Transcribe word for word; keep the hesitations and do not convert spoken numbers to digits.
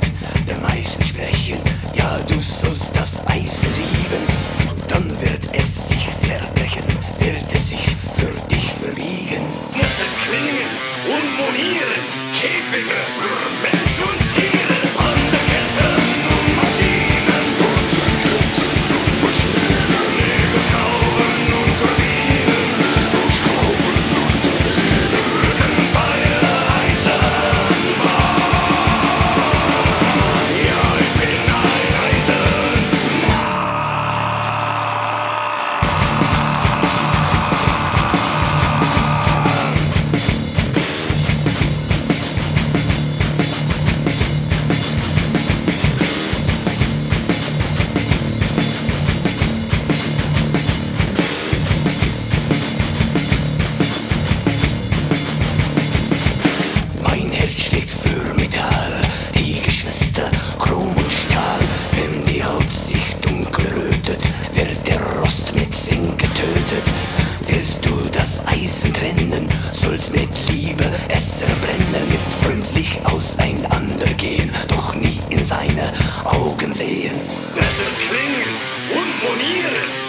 mit dem Eisen sprechen. Ja, du sollst das Eisen lieben, dann wird es sich zerbrechen, wird es sich für dich verbiegen. Müssen klingen und monieren, Käfige für Mensch und Tiere. Panzerketten und Maschinen, Panzerketten und Maschinen, Nebelschrauben und Turbinen, Nebelschrauben und Turbinen, rücken Eisenbahn. Ja, ich bin ein Augen sehen. Besser klingen und monieren,